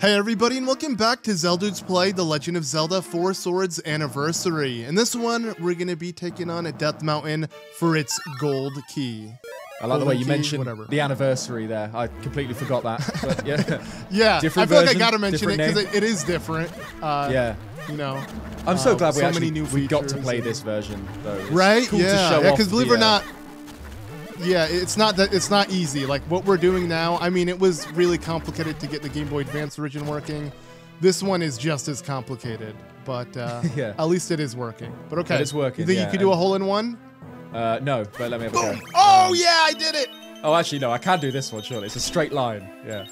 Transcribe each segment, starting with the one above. Hey everybody, and welcome back to Zeldude's Play, The Legend of Zelda Four Swords Anniversary. In this one, we're going to be taking on a Death Mountain for its gold key. I like the way you mentioned the anniversary there. I completely forgot that. But yeah, yeah. Different I feel version, like I gotta mention it because it is different. Yeah, you know. I'm so glad we actually got to play this version though. It's right? Cool yeah. Because yeah, believe it or not, yeah, it's not easy. Like what we're doing now. I mean, it was really complicated to get the Game Boy Advance version working. This one is just as complicated, but yeah, at least it is working. But okay, it's working. You think you could do a hole-in-one? No, but let me have a go. Oh, yeah, I did it! Oh, actually, no, I can do this one, surely. It's a straight line, yeah.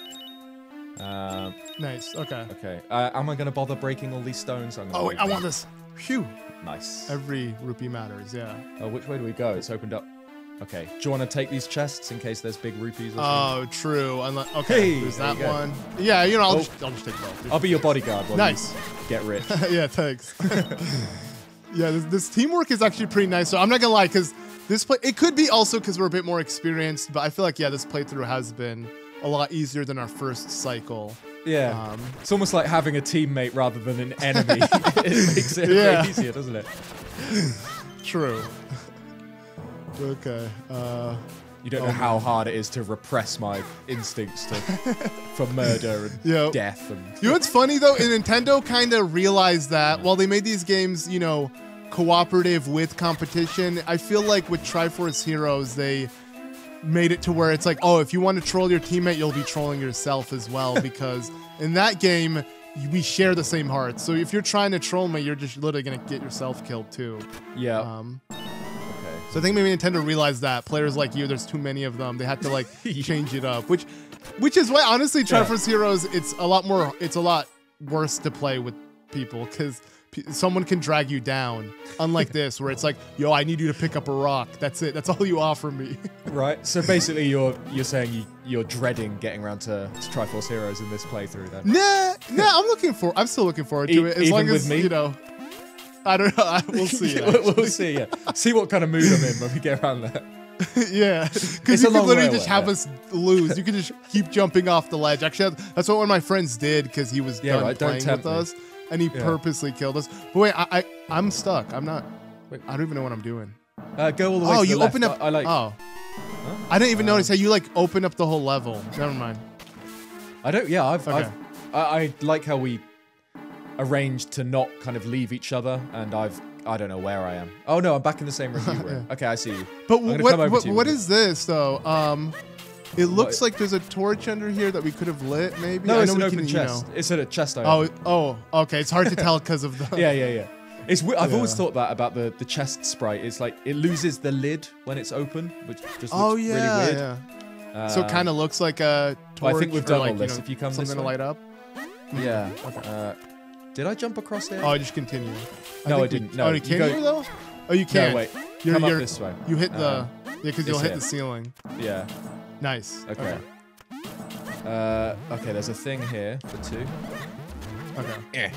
Nice, okay. Okay, am I going to bother breaking all these stones? I'm gonna oh, wait, I want this. Phew. Nice. Every rupee matters, yeah. Oh, which way do we go? It's opened up. Okay, do you want to take these chests in case there's big rupees or something? Oh, true. Okay, hey, there's that one. Yeah, you know, I'll just take both. I'll be your bodyguard. Nice. You get rich. Yeah, thanks. Yeah, this teamwork is actually pretty nice. So I'm not gonna lie, because this play it could be also because we're a bit more experienced, but I feel like yeah, this playthrough has been a lot easier than our first cycle. Yeah, it's almost like having a teammate rather than an enemy. It makes it way easier, doesn't it? True. Okay. You don't know how hard it is to repress my instincts for murder and death. And you know what's funny though? Nintendo kind of realized that while they made these games, you know, cooperative with competition, I feel like with Triforce Heroes, they made it to where it's like, oh, if you want to troll your teammate, you'll be trolling yourself as well, because in that game, we share the same heart. So if you're trying to troll me, you're just literally going to get yourself killed too. Yeah. So I think maybe Nintendo realized that players like you, there's too many of them. They had to like change it up, which is why honestly, Triforce Heroes, it's a lot worse to play with people because someone can drag you down. Unlike this, where it's like, yo, I need you to pick up a rock. That's it. That's all you offer me. Right. So basically, you're saying you're dreading getting around to Triforce Heroes in this playthrough, then? Nah. I'm still looking forward to it. As long as you know. I don't know. We'll see. We'll see. Yeah. See what kind of mood I'm in when we get around there. Yeah, because you can literally just have us lose. You can just keep jumping off the ledge. Actually, that's what one of my friends did because he was done playing with us, and he purposely killed us. But wait, I'm stuck. I'm not. Wait, I don't even know what I'm doing. Go all the way. Oh, to you the open left. Up. I like. Oh, huh? I didn't even notice how you like open up the whole level. Never mind. I don't. Yeah, I like how we arranged to not kind of leave each other, and I don't know where I am. Oh no, I'm back in the same review room. Okay, I see you. But what is this though? It looks like there's a torch under here that we could have lit maybe. No, it's an open chest. It's at a chest open. Oh, okay. It's hard to tell because of the. Yeah. I've always thought that about the chest sprite. It's like it loses the lid when it's open, which just looks really weird. Yeah. So it kind of looks like a torch. Well, I think we've done all this. If you come this way, something to light up. Yeah. Okay. Did I jump across here? Oh, I just continue. No, I didn't. No, you though? Oh, you can't. No, wait. Come up this way. You hit the... Yeah, because you'll hit the ceiling. Yeah. Nice. Okay. Okay, there's a thing here for two. Okay. Yeah.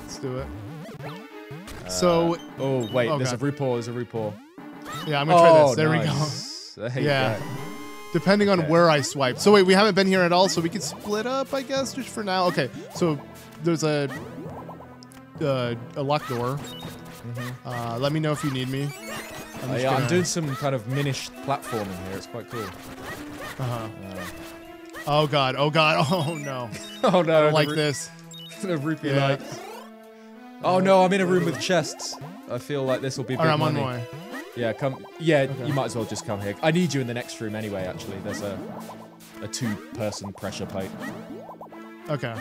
Let's do it. So... Oh, wait. Oh, there's a RuPaul. Yeah, I'm going to try this. There we go. I hate that. Depending on where I swipe. So, wait, we haven't been here at all, so we can split up, I guess, just for now. Okay, so there's a locked door. Mm-hmm. Let me know if you need me. I'm doing some kind of Minish platforming here. It's quite cool. Oh god! Oh god! Oh no! Oh no! I don't like this. The rupee lights. Oh no! I'm in a room with chests. I feel like this will be. Big right, I'm money. On my way. Yeah, come. Yeah, okay. You might as well just come here. I need you in the next room anyway. Actually, there's a two-person pressure plate. Okay.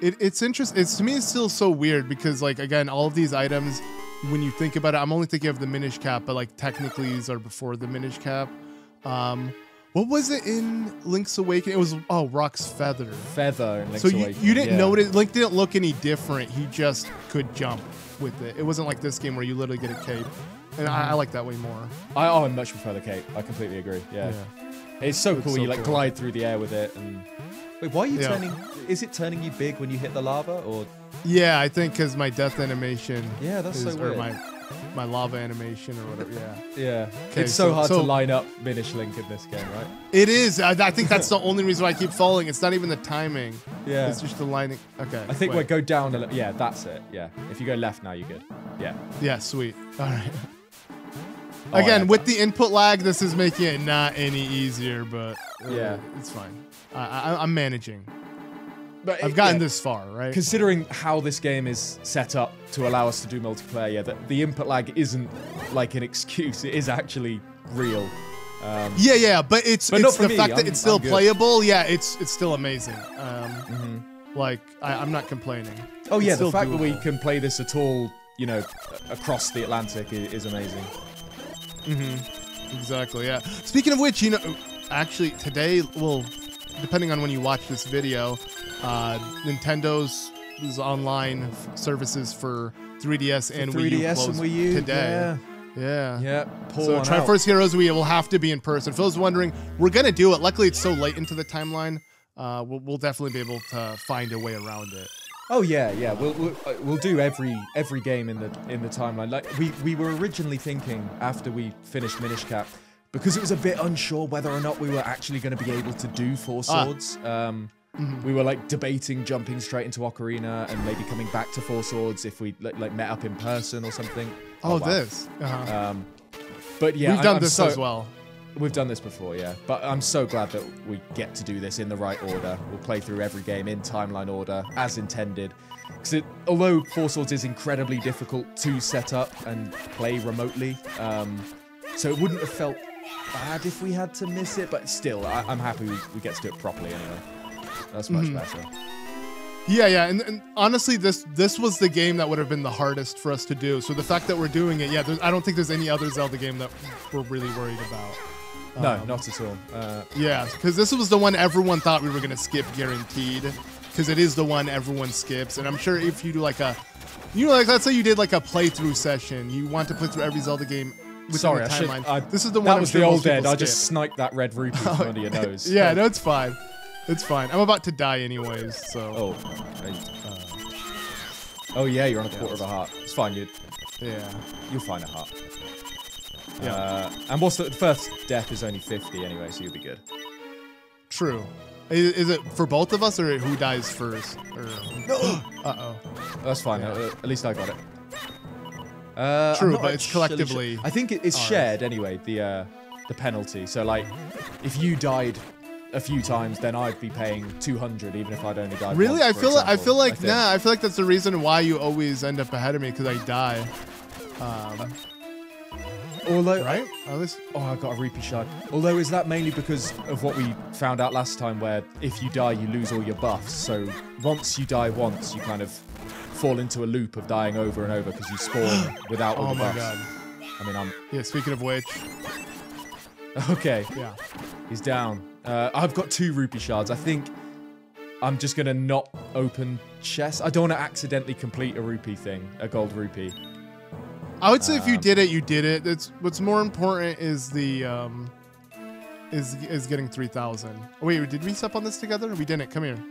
It's interesting. It's to me, it's still so weird because, like, again, all of these items, when you think about it, I'm only thinking of the Minish Cap, but like technically these are before the Minish Cap. What was it in Link's Awakening? It was Rock's feather. Feather. In Link's Awakening. You didn't notice. Link didn't look any different. He just could jump with it. It wasn't like this game where you literally get a cape, and I like that way more. I much prefer the cape. I completely agree. Yeah. It's so cool. So you like glide through the air with it and. Wait, why are you turning? Is it turning you big when you hit the lava, or? Yeah, I think because my death animation. Yeah, that's so weird. my lava animation or whatever. Yeah. Yeah. Okay, it's so, hard to line up Minish Link in this game, right? It is. I think that's the only reason why I keep falling. It's not even the timing. Yeah. It's just the lining. Okay. I think we'll go down a little. Yeah, that's it. Yeah. If you go left now, you're good. Yeah. Yeah, sweet. All right. Oh, again, with the input lag, this is making it not any easier, but yeah, it's fine. I'm managing. But I've gotten this far, right? Considering how this game is set up to allow us to do multiplayer, yeah, the input lag isn't like an excuse. It is actually real. Yeah, yeah, but it's the fact that it's still playable. Yeah, it's still amazing. Like, I'm not complaining. Oh yeah, the fact that we can play this at all, you know, across the Atlantic is amazing. Exactly, yeah. Speaking of which, you know, actually today, well, depending on when you watch this video, Nintendo's online services for 3DS and Wii U today. Yeah. So Triforce Heroes, we will have to be in person. Phil's wondering, we're going to do it. Luckily, it's so late into the timeline. We'll definitely be able to find a way around it. Oh yeah, yeah. We'll do every game in the timeline. Like we were originally thinking after we finished Minish Cap, because it was a bit unsure whether or not we were actually going to be able to do Four Swords. We were like debating jumping straight into Ocarina and maybe coming back to Four Swords if we like met up in person or something. Oh, wow. But yeah, we've done this as well. We've done this before, yeah. But I'm so glad that we get to do this in the right order. We'll play through every game in timeline order, as intended. Because although Four Swords is incredibly difficult to set up and play remotely, so it wouldn't have felt bad if we had to miss it, but still, I'm happy we get to do it properly anyway. That's much better. Yeah, yeah, and honestly, this was the game that would have been the hardest for us to do. So the fact that we're doing it, yeah, I don't think there's any other Zelda game that we're really worried about. No, not at all. Yeah, because this was the one everyone thought we were going to skip guaranteed, because it is the one everyone skips. And I'm sure if you do like a, you know, like let's say you did like a playthrough session, you want to play through every Zelda game within the timeline. This is the one that was the old dead. I just sniped that red rupee from under your nose. Yeah, no, it's fine. It's fine. I'm about to die anyways, so. Oh yeah, you're on a quarter of a heart. It's fine, dude. Yeah. You'll find a heart. Yeah. And what's the first death is only 50 anyway, so you'll be good. True. Is it for both of us, or who dies first? Or... Uh-oh. That's fine. Yeah. At least I got it. True, but it's collectively. I think it's shared anyway, the penalty. So like, if you died a few times, then I'd be paying 200 even if I'd only died. Really? Once, I feel like nah, I feel like that's the reason why you always end up ahead of me, because I die. Although, right? Oh, I got a rupee shard. Although, is that mainly because of what we found out last time, where if you die, you lose all your buffs? So once you die once, you kind of fall into a loop of dying over and over because you spawn without all the buffs. Oh my god! I mean, yeah. Speaking of which, okay. Yeah. He's down. I've got 2 rupee shards. I think I'm just going to not open chests. I don't want to accidentally complete a rupee thing, a gold rupee. I would say if you did it, you did it. It's what's more important is the is getting 3,000. Oh, wait, did we step on this together? We didn't. Come here.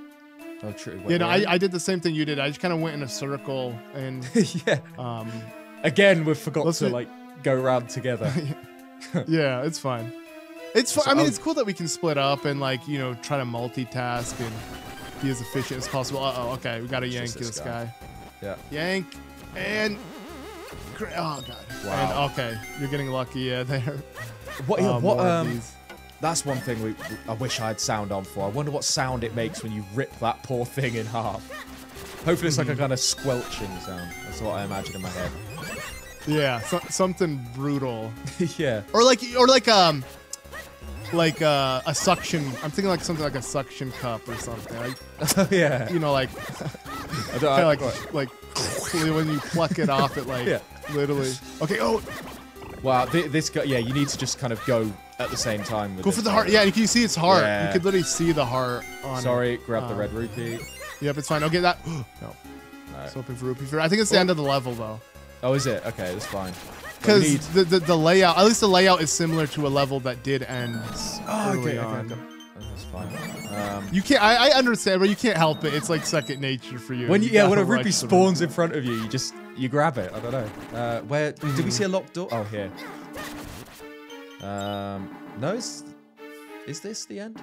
Oh, true. What, yeah, no, I did the same thing you did. I just kind of went in a circle and yeah. Again, we forgot to like go around together. Yeah, it's fine. It's fun. I mean, it's cool that we can split up and, like, you know, try to multitask and be as efficient as possible. Uh-oh, okay, we got to yank this guy. Yeah. Yank and... Oh, God. Wow. And, okay, you're getting lucky, yeah, there. That's one thing I wish I had sound on for. I wonder what sound it makes when you rip that poor thing in half. Hopefully it's like a kind of squelching sound. That's what I imagine in my head. Yeah, something brutal. Yeah. Or like a suction. I'm thinking like something like a suction cup or something. Like, yeah. You know, like kind of like when you pluck it off, it like literally. Okay. Oh. Wow. This guy. Yeah. You need to just kind of go at the same time. With go for the heart. Yeah. You see its heart. Yeah. You could literally see the heart on. Sorry. Grab the red rupee. Yep. It's fine. Okay. That. No. All right. I was hoping for rupee. I think it's the end of the level though. Oh, is it? Okay. That's fine. Because the layout, at least the layout is similar to a level that did end early on. Okay. That's fine. You can't, I understand, but you can't help it. It's like second nature for you. When a rupee spawns in front of you, you just you grab it. I don't know. Where did we see a locked door? Oh, here. No, is this the end?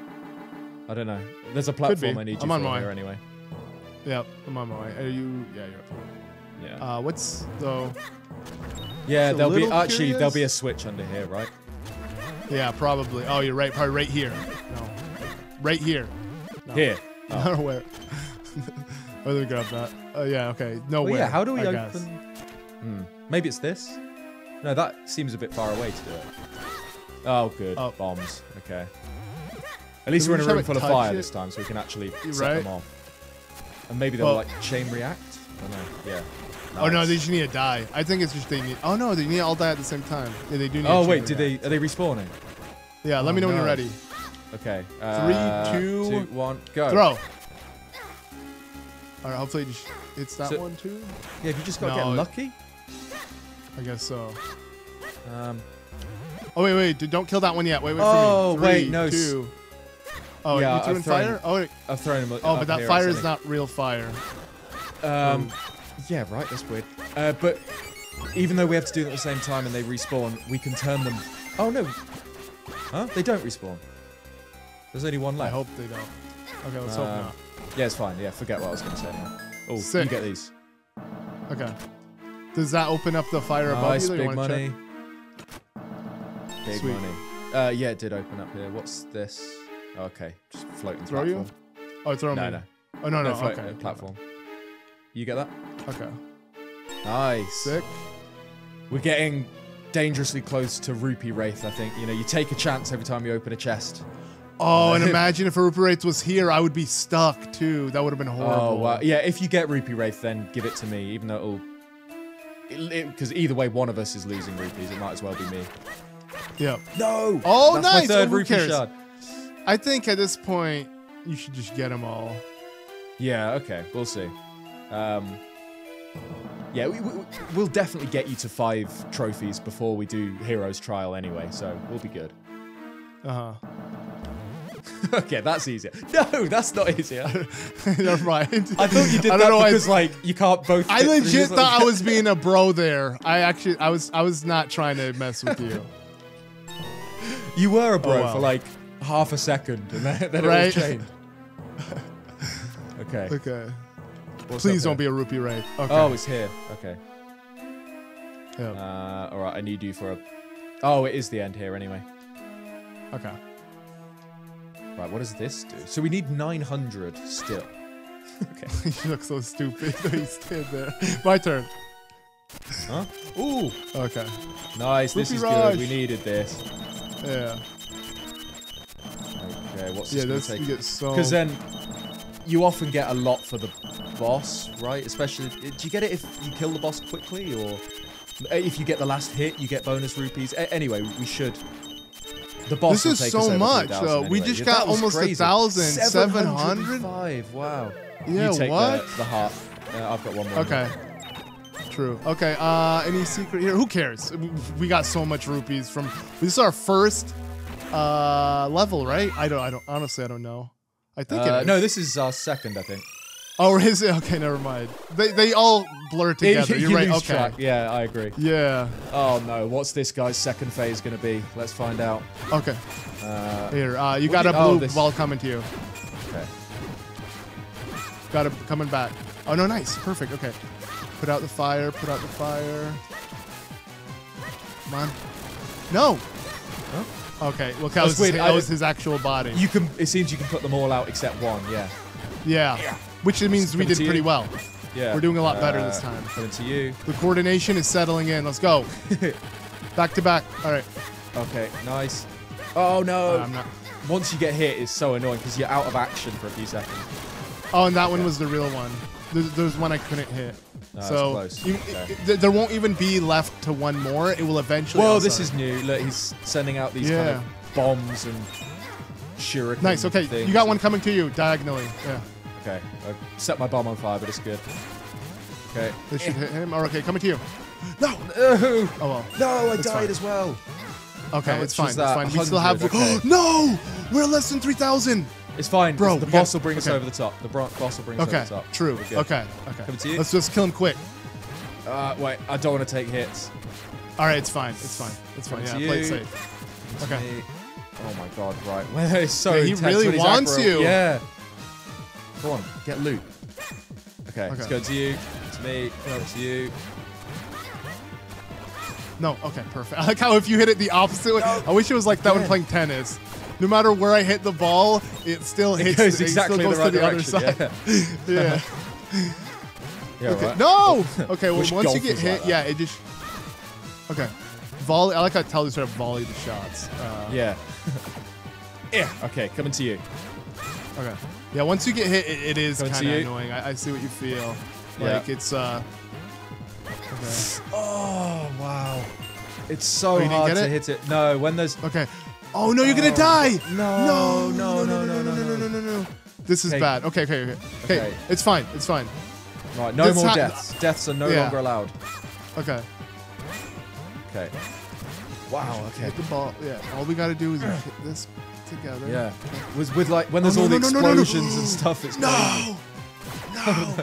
I don't know. There's a platform I need you for here anyway. Yeah, I'm on my way. Are you? Yeah, you're up. Yeah. What's the? Yeah, there'll be actually there'll be a switch under here, right? Yeah, probably. Oh, you're right. Probably right here. No, right here. No. Here. Oh. I don't know where. I didn't grab that. Oh yeah. Okay. No way. Yeah. How do we open? Hmm. Maybe it's this. No, that seems a bit far away to do it. Oh, good. Oh. Bombs. Okay. At least we're in a room full of fire this time, so we can actually set them off. And maybe they'll like chain react. I don't know. Yeah. Nice. Oh no, they just need to die. I think it's just they need. Oh no, they need to all die at the same time. Yeah, they do need. Oh wait, are they respawning? Yeah. Let me know when you're ready. Okay. 3, 2, 1, go. Throw. All right. Hopefully it's that one too. Yeah. Have you just got to get lucky? I guess so. Oh wait, wait. Don't kill that one yet. Wait, wait for me. Oh wait, no. 2. Oh, yeah, you're doing fire? Oh, wait. I've thrown him. Oh, but that fire is not real fire. Yeah, right. That's weird. But even though we have to do it at the same time and they respawn, we can turn them. Oh no. Huh? They don't respawn. There's only one left. I hope they don't. Okay, let's hope not. Yeah, it's fine. Yeah, forget what I was going to say. Now. Oh, Sick. You get these. Okay. Does that open up the fire above you? Big money. Big money. Yeah, it did open up here. What's this? Okay, just floating. Throw platform. You? Oh, throw me. No. Oh, no, no. Okay. Platform. You get that? Okay. Nice. Sick. We're getting dangerously close to Rupee Wraith, I think. You know, you take a chance every time you open a chest. Oh, and imagine if a Rupee Wraith was here, I would be stuck, too. That would have been horrible. Oh, wow. Yeah, if you get Rupee Wraith, then give it to me, even though it'll... Because either way, one of us is losing rupees. It might as well be me. Yeah. No! Oh, that's nice! My third Rupee shard. I think at this point, you should just get them all. Yeah, okay. We'll see. Yeah, we'll definitely get you to 5 trophies before we do Heroes Trial anyway, so we'll be good. Uh-huh. Okay, that's easier. No, that's not easier. Never mind. I thought you did that because, like, you can't both... I legit thought I was being a bro there. I was not trying to mess with you. You were a bro for, like... half a second and then it will change. Okay. Okay. What's Please don't be a Rupee Wraith. Okay. Oh, it's here. Okay. Yeah. All right, I need you for a... Oh, it is the end here anyway. Okay. Right, what does this do? So we need 900 still. Okay. You look so stupid. You stayed there. My turn. Huh? Ooh. Okay. Nice, Rupee Rush. Good. We needed this. Yeah. Okay, what's this going to take? Because then you often get a lot for the boss, right? Especially, do you get it if you kill the boss quickly, or if you get the last hit, you get bonus rupees? Anyway, we should. The boss. This is so much, though. Anyway. We just got almost 1,705. Wow. Yeah. You take what? The heart. I've got one more. Okay. True. Okay. Any secret here? Who cares? We got so much rupees from. This is our first. Level, right? I don't. Honestly, I don't know. I think it is. No, this is our second, I think. Oh, is it? Okay, never mind. They all blur together. You're right. Okay. Track. Yeah, I agree. Yeah. Oh no, what's this guy's second phase gonna be? Let's find out. Okay. Here, you got a blue ball coming to you. Okay. Got it coming back. Oh no, nice, perfect. Okay. Put out the fire. Put out the fire. Come on. No. Huh? Okay, well, that was his actual body. You can. It seems you can put them all out except one, yeah. Yeah, which means we did pretty well. Yeah. We're doing a lot better this time. Coming to you. The coordination is settling in. Let's go. Back to back. All right. Okay, nice. Oh, no. I'm not. Once you get hit, it's so annoying because you're out of action for a few seconds. Oh, and that one was the real one. There's one I couldn't hit. No, so close. There won't even be left to one more. It will eventually. Well, this is new. Look, he's sending out these kind of bombs and shuriken. Nice. Okay, you got one coming to you diagonally. Yeah. Okay, I set my bomb on fire, but it's good. Okay. This should hit him. Oh, okay, coming to you. No. Oh well. No, I died as well. Okay, it's fine. It's fine. We still have. Okay. No, we're less than 3,000. It's fine, bro. The boss will bring us over the top. The boss will bring us over the top. True. Okay. Okay. Coming to you. Let's just kill him quick. Wait, I don't want to take hits. All right, it's fine. It's fine. It's fine. Yeah, play it safe. Okay. Me. Oh my God! Right, well, so yeah, he really wants you. Yeah. Go on, get loot. Okay, let's go to you. It's me. Go to you. No. Okay, perfect. I like how if you hit it the opposite way. I wish it was like that when playing tennis. No matter where I hit the ball, it still hits. It goes exactly the right direction. Yeah. Yeah. Okay. Right. No. Okay. Well, once you get hit, like it just. Okay. Volley. I like how Telly sort of volley the shots. Yeah. Okay, coming to you. Okay. Yeah, once you get hit, it is kind of annoying. I see what you feel. Yeah. Like it's. Okay. Oh wow. It's so hard to hit it. No, when there's. Okay. Oh no, you're gonna die. No. No. No. No. No. No. No. No. No. This is bad. Okay. Okay. Okay. Okay. It's fine. It's fine. Right. No more deaths. Deaths are no longer allowed. Okay. Okay. Wow. Okay. Hit the ball. Yeah. All we gotta do is hit this together. Yeah. Was with like when there's all the explosions and stuff. It's no. Crazy. No.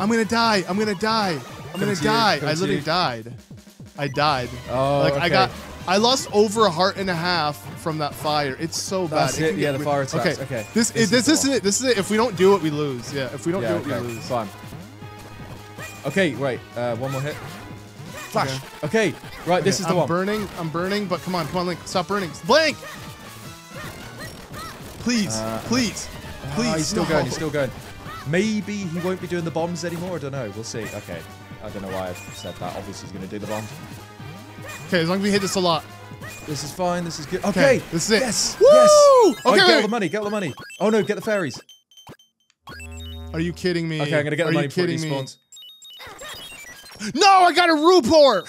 I'm gonna die. I'm gonna die. I'm gonna die. I literally died. I died. Oh. Like I got. I lost over a heart and a half from that fire. It's so bad. That's it. Yeah. The fire attacks. Okay. Okay. This is it. This is it. If we don't do it, we lose. Yeah. If we don't do it, we lose. Fine. Okay. Wait. One more hit. Flash. Okay. Okay. Right. Okay. This is the one. I'm burning. I'm burning. But come on. Come on, Link. Stop burning. Blink. Please. Please. Please. He's still going. He's still going. Maybe he won't be doing the bombs anymore. I don't know. We'll see. Okay. I don't know why I said that. Obviously, he's going to do the bomb. Okay. As long as we hit this a lot. This is fine. This is good. Okay. This is it. Yes. Woo! Yes. Okay. Right, get all the money. Get all the money. Oh, no. Get the fairies. Are you kidding me? Okay. I'm going to get the money before he spawns. No, I got a Rupor!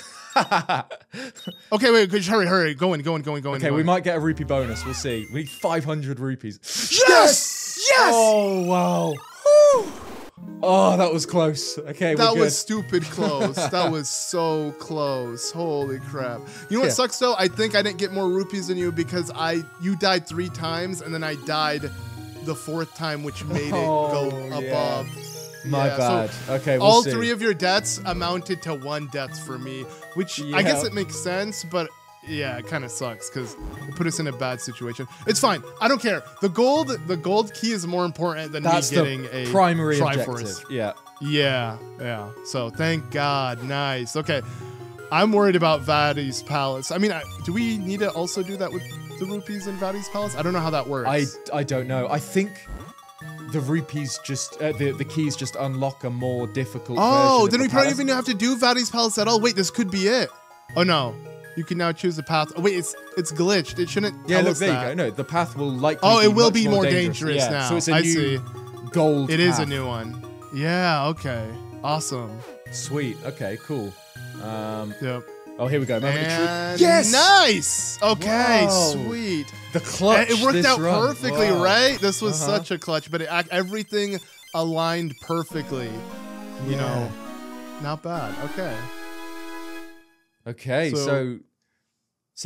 Okay, wait, hurry, hurry. Go in, go in, go in, go in. Okay, we might get a rupee bonus. We'll see. We need 500 rupees. Yes! Yes! Oh, wow. Woo! Oh, that was close. Okay, that was stupid close. That was so close. Holy crap. You know what sucks, though? I think I didn't get more rupees than you because you died 3 times, and then I died the 4th time, which made it go above. My bad. So okay, we'll all see. 3 of your deaths amounted to 1 death for me, which I guess it makes sense, but yeah, it kind of sucks because it put us in a bad situation. It's fine. I don't care. The gold key is more important than me getting a primary Triforce. Yeah. Yeah. Yeah. So thank God. Nice. Okay. I'm worried about Vaati's Palace. I mean, do we need to also do that with the rupees in Vaati's Palace? I don't know how that works. I don't know. I think. The rupees just, the keys just unlock a more difficult version of then we probably even have to do Vaati's Palace at all. Wait, this could be it. Oh no, you can now choose the path. Oh wait, it's glitched. It shouldn't tell us that. You go. No, the path will likely be it will be more dangerous now. So it's a new gold path. It is a new one. Yeah, okay. Awesome. Sweet, okay, cool. Yep. Oh, here we go. Yes! Nice! Okay, sweet. The clutch. It worked out perfectly, right? This was such a clutch, but everything aligned perfectly. You know, not bad. Okay. Okay, so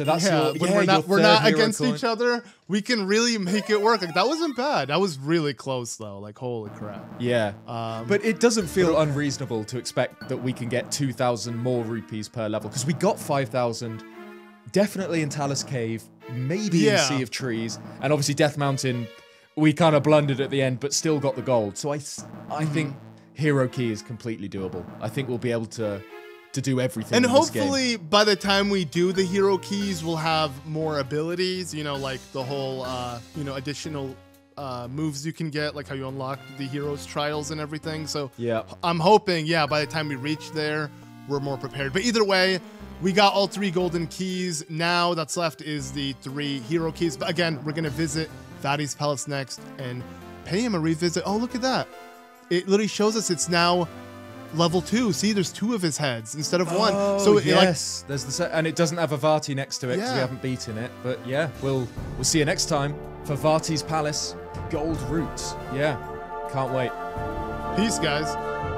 that's when we're not against each other. We can really make it work. Like, that wasn't bad. That was really close though. Like holy crap. Yeah. But it doesn't feel unreasonable to expect that we can get 2,000 more rupees per level because we got 5,000, definitely in Talos Cave, maybe in Sea of Trees, and obviously Death Mountain. We kind of blundered at the end, but still got the gold. So I think Hero Key is completely doable. I think we'll be able to do everything. And hopefully by the time we do the hero keys, we'll have more abilities, you know, like the whole, you know, additional moves you can get, like how you unlock the Heroes Trials and everything. So I'm hoping, by the time we reach there, we're more prepared. But either way, we got all 3 golden keys. Now that's left is the 3 hero keys. But again, we're going to visit Vaati's Palace next and pay him a revisit. Oh, look at that. It literally shows us it's now level 2. See, there's 2 of his heads instead of 1. So yes, there's the set, and it doesn't have a Vaati next to it because we haven't beaten it. But yeah, we'll see you next time for Vaati's Palace Gold Roots. Yeah, can't wait. Peace, guys.